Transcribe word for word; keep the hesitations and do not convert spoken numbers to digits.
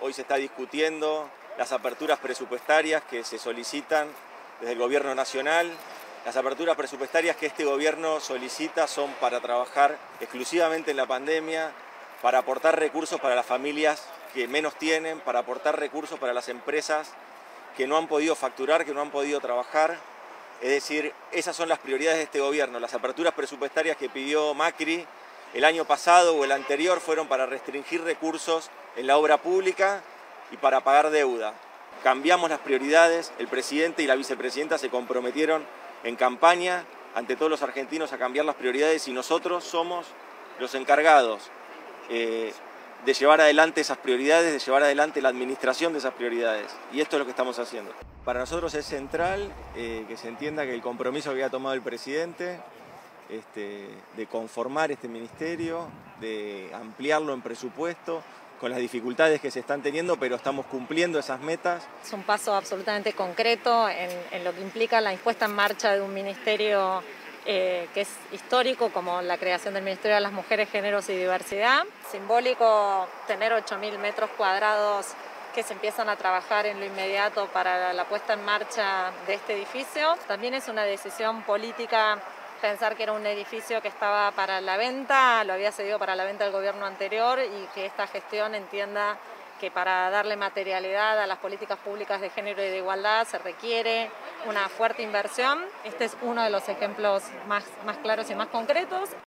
Hoy se está discutiendo las aperturas presupuestarias que se solicitan desde el Gobierno Nacional. Las aperturas presupuestarias que este Gobierno solicita son para trabajar exclusivamente en la pandemia, para aportar recursos para las familias que menos tienen, para aportar recursos para las empresas que no han podido facturar, que no han podido trabajar. Es decir, esas son las prioridades de este Gobierno. Las aperturas presupuestarias que pidió Macri el año pasado o el anterior fueron para restringir recursos en la obra pública y para pagar deuda. Cambiamos las prioridades, el presidente y la vicepresidenta se comprometieron en campaña ante todos los argentinos a cambiar las prioridades y nosotros somos los encargados eh, de llevar adelante esas prioridades, de llevar adelante la administración de esas prioridades. Y esto es lo que estamos haciendo. Para nosotros es central eh, que se entienda que el compromiso que había tomado el presidente este, de conformar este ministerio, de ampliarlo en presupuesto, con las dificultades que se están teniendo, pero estamos cumpliendo esas metas. Es un paso absolutamente concreto en, en lo que implica la puesta en marcha de un ministerio eh, que es histórico, como la creación del Ministerio de las Mujeres, Géneros y Diversidad. Simbólico tener ocho mil metros cuadrados que se empiezan a trabajar en lo inmediato para la, la puesta en marcha de este edificio. También es una decisión política pensar que era un edificio que estaba para la venta, lo había cedido para la venta el gobierno anterior y que esta gestión entienda que para darle materialidad a las políticas públicas de género y de igualdad se requiere una fuerte inversión. Este es uno de los ejemplos más, más claros y más concretos.